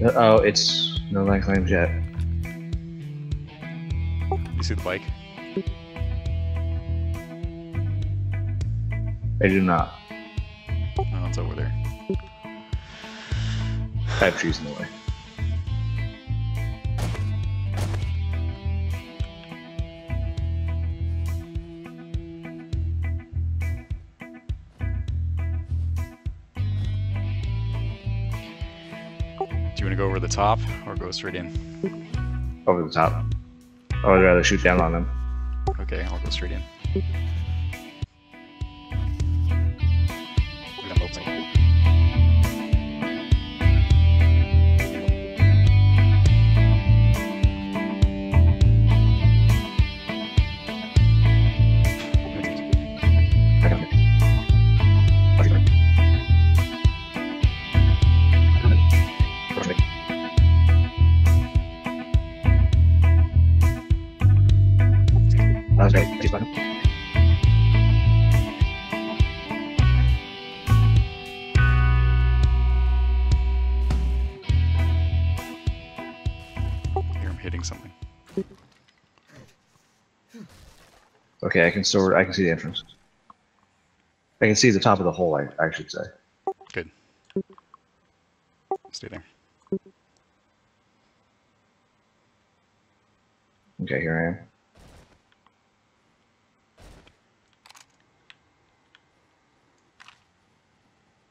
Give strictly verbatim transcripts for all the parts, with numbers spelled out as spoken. Oh, it's no land claims yet. You see the bike? I do not. Oh, it's over there. I have trees in the way. Do you want to go over the top or go straight in? Over the top. I would rather shoot down on them. Okay, I'll go straight in. Okay, I can still I can see the entrance. I can see the top of the hole. I, I should say. Good. Stay there. Okay, here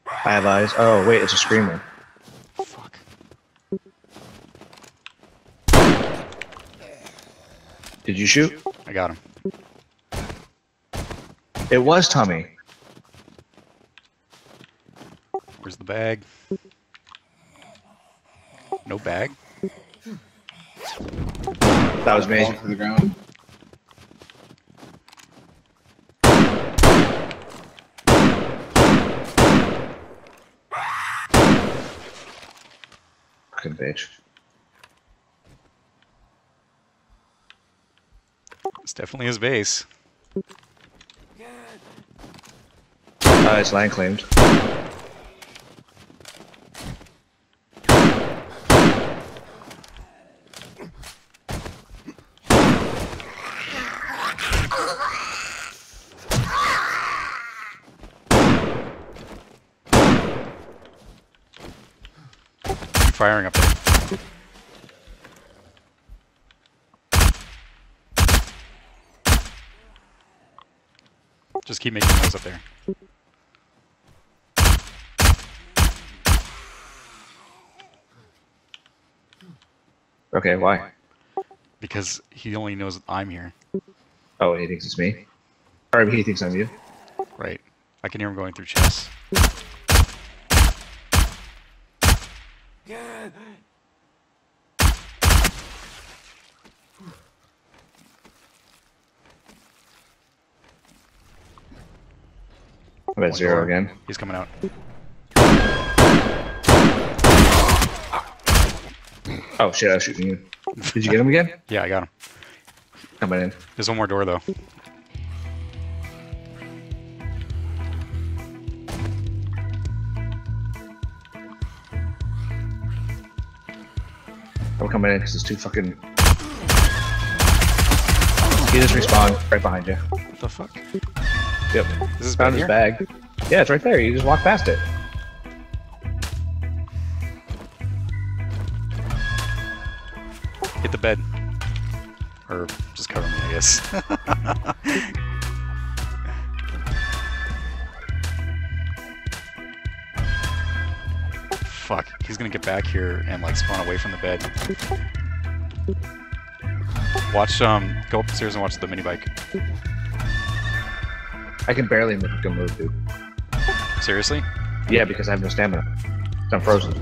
I am. I have eyes. Oh wait, it's a screamer. Fuck. Did you shoot? I got him. It was Tommy. Where's the bag? No bag. That was me. To the ground. Fucking bitch. It's definitely his base. Uh, it's land claimed. I'm firing up there. Just keep making noise up there. Okay, why? Because he only knows I'm here. Oh, he thinks it's me? Or he thinks I'm you. Right. I can hear him going through chests. Yeah. I'm at zero again. He's coming out. Oh shit, I was shooting you. Did you get him again? Yeah, I got him. Coming in. There's one more door though. I'm coming in because it's too fucking... He just respawned right behind you. What the fuck? Yep. This is found his bag. Yeah, it's right there. You just walk past it. Hit the bed. Or just cover me, I guess. Fuck, he's gonna get back here and like spawn away from the bed. Watch, um, go upstairs and watch the mini bike. I can barely make a move, dude. Seriously? Yeah, because I have no stamina. I'm frozen.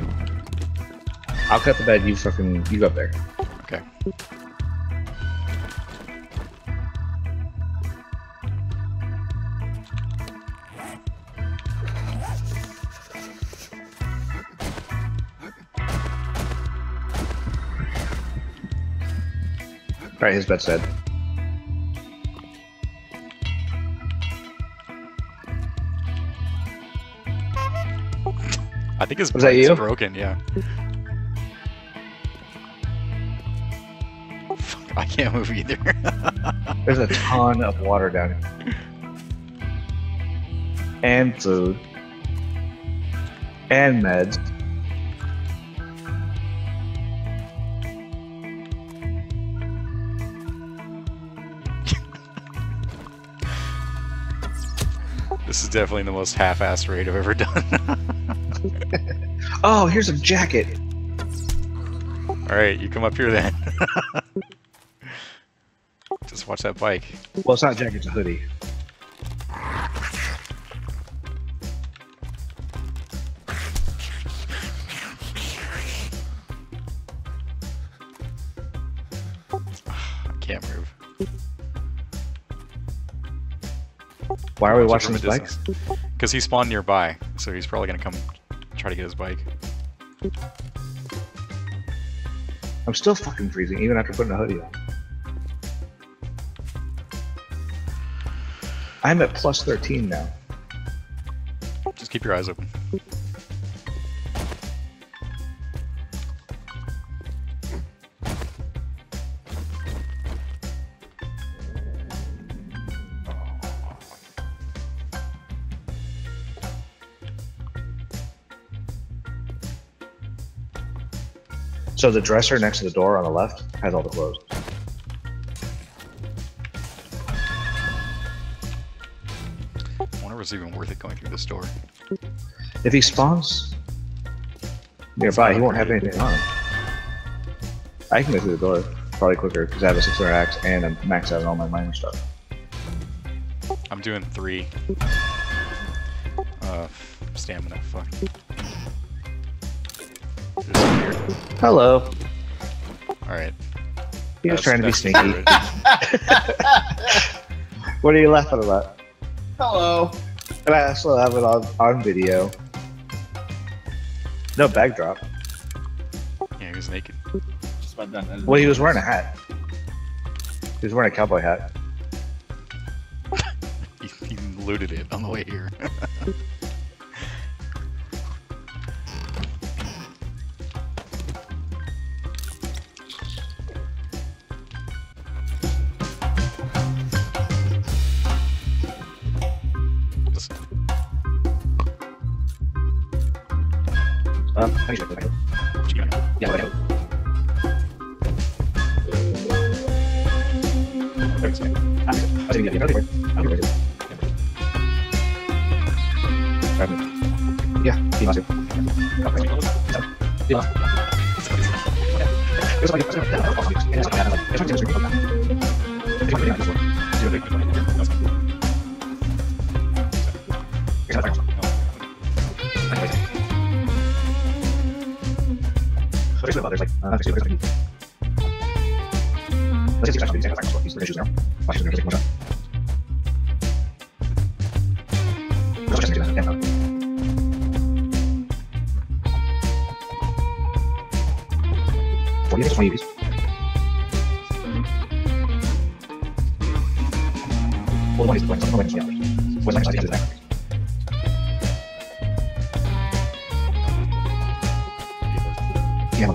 I'll cut the bed, you fucking, you go up there. Okay. Alright, his bed's dead. I think his bed's broken, yeah. I can't move either. There's a ton of water down here. And food. And meds. This is definitely the most half-assed raid I've ever done. Oh, here's a jacket. Alright, you come up here then. Just watch that bike. Well, it's not a jacket, it's a hoodie. I can't move. Why are we watching his bikes? Because he spawned nearby, so he's probably going to come try to get his bike. I'm still fucking freezing, even after putting a hoodie on. I'm at plus thirteen now. Just keep your eyes open. So the dresser next to the door on the left has all the clothes. I wonder if it's even worth it going through this door. If he spawns nearby, he won't have anything on him. I can go through the door probably quicker because I have a six hundred axe and I'm maxed out on all my mining stuff. I'm doing three. Uh, stamina, fuck. Hello. Alright. He was that's, trying to be sneaky. What are you laughing about? Hello. And I also have it on, on video. No bag drop. Yeah, he was naked. Just about done. Well, he was wearing a hat. He was wearing a cowboy hat. he, he looted it on the way here. Um, I think yeah, yeah, I Yeah, there's like, uh, there's like, let's just actually examine the issues now. Watch the next one. Let's just do that. Yeah. forty minutes, twenty minutes. Well, one is going somewhere else. What's actually happening? Yeah, I'm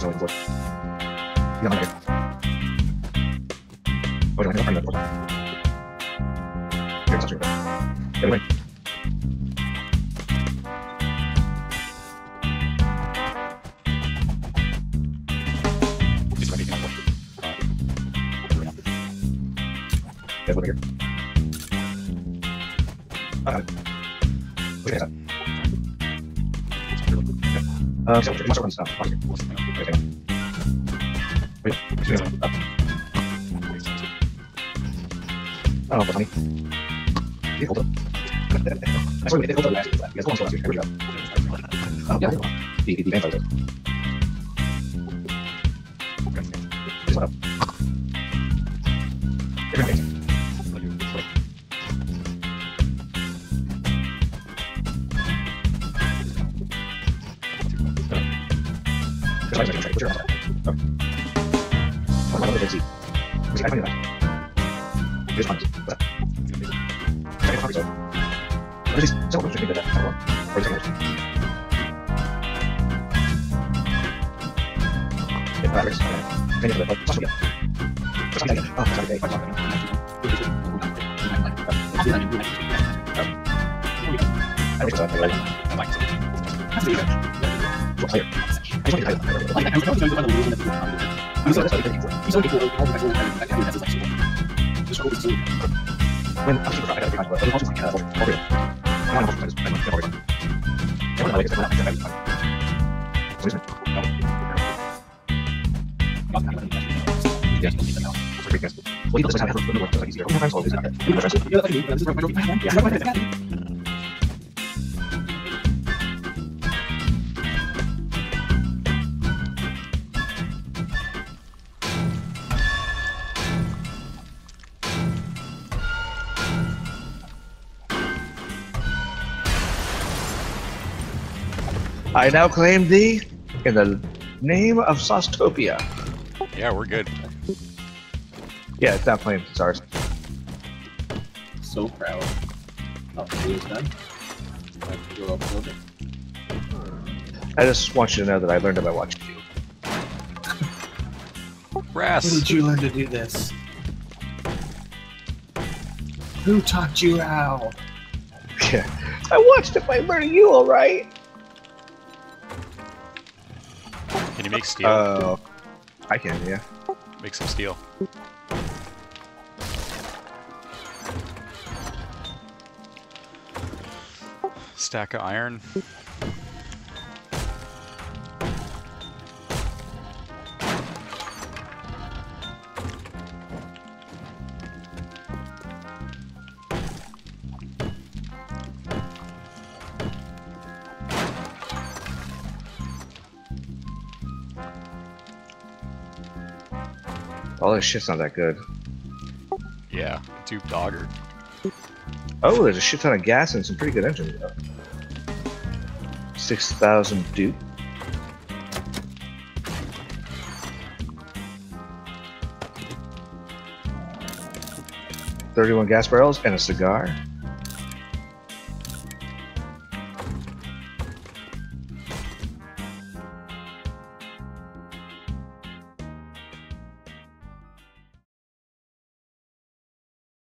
so it's I'm over here. Uh, okay. Uh, so we must run stuff. Okay. Wait. I don't know, honey. You hold up. I swear we did hold up last week. You guys go on slow last week. Here we go. Oh, yeah, I did one. The, the, the band's over. Okay. Just one up. Here we go. I'm going to try to put your arms out. Oh, my God, let's see. Let's see, I find it back. Here's one. What's that? Second copy, so. What is this? Second one, just need to do that. Second one. Or the second one. Yeah, alright, Rick's. Okay. Then you have to, oh, toss it again. Let's see that again. Oh, sorry, okay. Fine, sorry. I don't think so, I don't think. I'm like, so. So, player. I just want to get tired. Like, I'm trying to find a way to do that. I'm sorry, that's what I'm looking for. He's only capable of all the people and I mean, that's his actual problem. Just always do it. When I was super proud, I got a big time, but I was also like, uh, all real. I want to watch the time, I'm already fine. I want to like it, but I'm not going to have time. So, listen. No. I'm not going to have time. Yeah, I'm great guys. Well, you know, this time I have to work, so I can see it. I'm going to find all this out. I'm going to try to. Yeah, that's what I mean. This is where I'm going to be. Yeah, I'm going to have to. I now claim thee in the name of Saustopia. Yeah, we're good. Yeah, it's not claimed. It's ours. So proud. Oh, it's done. I have to go upload it. I just want you to know that I learned it by watching you. Brass! When did you learn to do this? Who taught you how? Yeah, I watched it by learning you, alright? Can you make steel? Uh, I can, yeah. Make some steel. Stack of iron. All this shit's not that good. Yeah, too doggered. Oh, there's a shit ton of gas and some pretty good engines, though. six thousand dupe. thirty-one gas barrels and a cigar.